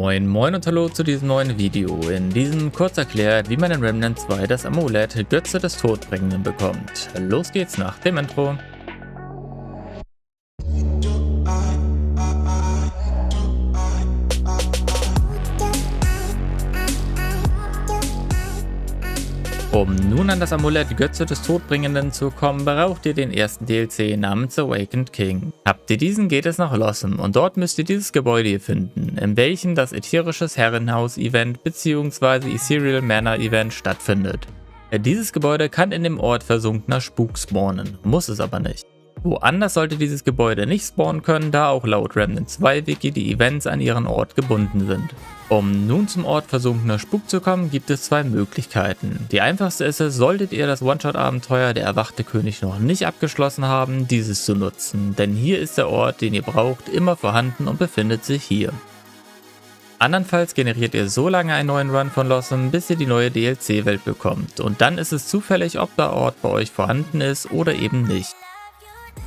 Moin und hallo zu diesem neuen Video. In diesem kurz erklärt, wie man in Remnant 2 das Amulett Götze des Todbringenden bekommt. Los geht's nach dem Intro. Um nun an das Amulett Götze des Todbringenden zu kommen, braucht ihr den ersten DLC namens Awakened King. Habt ihr diesen, geht es nach Lossom und dort müsst ihr dieses Gebäude hier finden, in welchem das ätherisches Herrenhaus-Event bzw. Ethereal Manor-Event stattfindet. Dieses Gebäude kann in dem Ort versunkener Spuk spawnen, muss es aber nicht. Woanders sollte dieses Gebäude nicht spawnen können, da auch laut Remnant 2 Wiki die Events an ihren Ort gebunden sind. Um nun zum Ort versunkener Spuk zu kommen, gibt es zwei Möglichkeiten. Die einfachste ist es, solltet ihr das One-Shot-Abenteuer der erwachte König noch nicht abgeschlossen haben, dieses zu nutzen, denn hier ist der Ort, den ihr braucht, immer vorhanden und befindet sich hier. Andernfalls generiert ihr so lange einen neuen Run von Losomn, bis ihr die neue DLC-Welt bekommt und dann ist es zufällig, ob der Ort bei euch vorhanden ist oder eben nicht.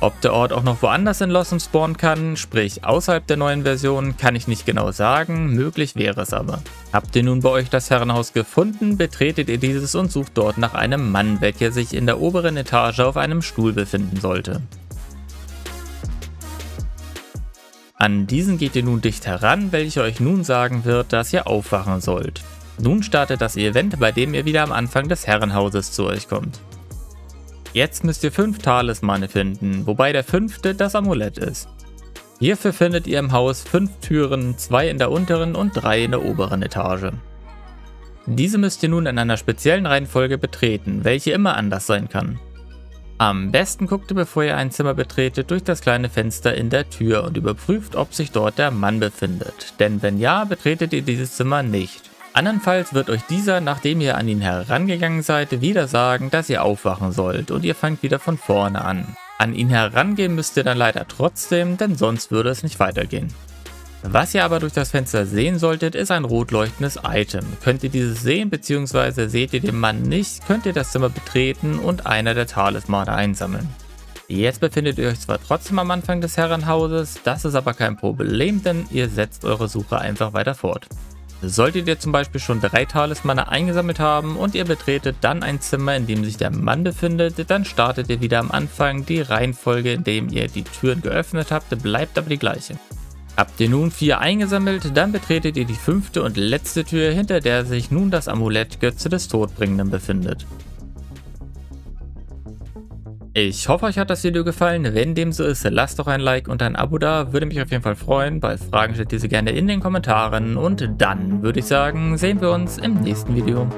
Ob der Ort auch noch woanders in Losomn spawnen kann, sprich außerhalb der neuen Version, kann ich nicht genau sagen, möglich wäre es aber. Habt ihr nun bei euch das Herrenhaus gefunden, betretet ihr dieses und sucht dort nach einem Mann, welcher sich in der oberen Etage auf einem Stuhl befinden sollte. An diesen geht ihr nun dicht heran, welcher euch nun sagen wird, dass ihr aufwachen sollt. Nun startet das Event, bei dem ihr wieder am Anfang des Herrenhauses zu euch kommt. Jetzt müsst ihr 5 Talismane finden, wobei der 5. das Amulett ist. Hierfür findet ihr im Haus 5 Türen, 2 in der unteren und 3 in der oberen Etage. Diese müsst ihr nun in einer speziellen Reihenfolge betreten, welche immer anders sein kann. Am besten guckt ihr, bevor ihr ein Zimmer betretet, durch das kleine Fenster in der Tür und überprüft, ob sich dort der Mann befindet, denn wenn ja, betretet ihr dieses Zimmer nicht. Andernfalls wird euch dieser, nachdem ihr an ihn herangegangen seid, wieder sagen, dass ihr aufwachen sollt und ihr fangt wieder von vorne an. An ihn herangehen müsst ihr dann leider trotzdem, denn sonst würde es nicht weitergehen. Was ihr aber durch das Fenster sehen solltet, ist ein rot leuchtendes Item. Könnt ihr dieses sehen bzw. seht ihr den Mann nicht, könnt ihr das Zimmer betreten und einer der Talismane einsammeln. Jetzt befindet ihr euch zwar trotzdem am Anfang des Herrenhauses, das ist aber kein Problem, denn ihr setzt eure Suche einfach weiter fort. Solltet ihr zum Beispiel schon 3 Talismane eingesammelt haben und ihr betretet dann ein Zimmer, in dem sich der Mann befindet, dann startet ihr wieder am Anfang. Die Reihenfolge, in dem ihr die Türen geöffnet habt, bleibt aber die gleiche. Habt ihr nun 4 eingesammelt, dann betretet ihr die 5. und letzte Tür, hinter der sich nun das Amulett Götze des Todbringenden befindet. Ich hoffe, euch hat das Video gefallen. Wenn dem so ist, lasst doch ein Like und ein Abo da, würde mich auf jeden Fall freuen. Bei Fragen stellt diese gerne in den Kommentaren und dann würde ich sagen, sehen wir uns im nächsten Video.